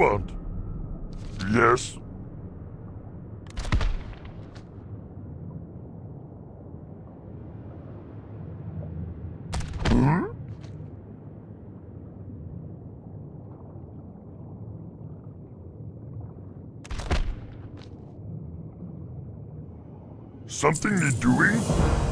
want? Yes? Something you're doing?